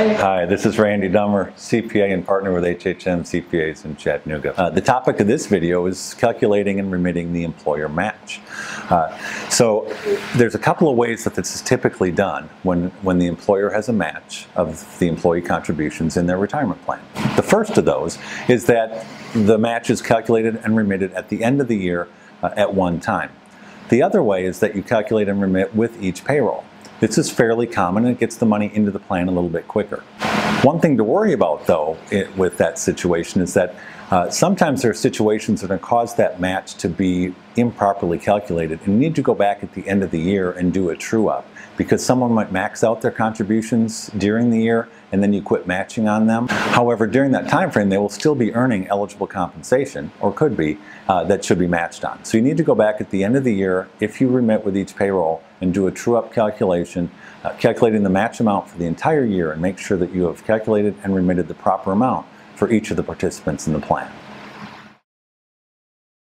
Hi, this is Randy Dummer, CPA and partner with HHM CPAs in Chattanooga. The topic of this video is calculating and remitting the employer match. So there's a couple of ways that this is typically done when the employer has a match of the employee contributions in their retirement plan. The first of those is that the match is calculated and remitted at the end of the year at one time. The other way is that you calculate and remit with each payroll. This is fairly common and it gets the money into the plan a little bit quicker. One thing to worry about though with that situation is that sometimes there are situations that are cause that match to be improperly calculated and you need to go back at the end of the year and do a true up because someone might max out their contributions during the year and then you quit matching on them. However, during that time frame, they will still be earning eligible compensation, or could be, that should be matched on. So you need to go back at the end of the year, if you remit with each payroll, and do a true-up calculation, calculating the match amount for the entire year and make sure that you have calculated and remitted the proper amount for each of the participants in the plan.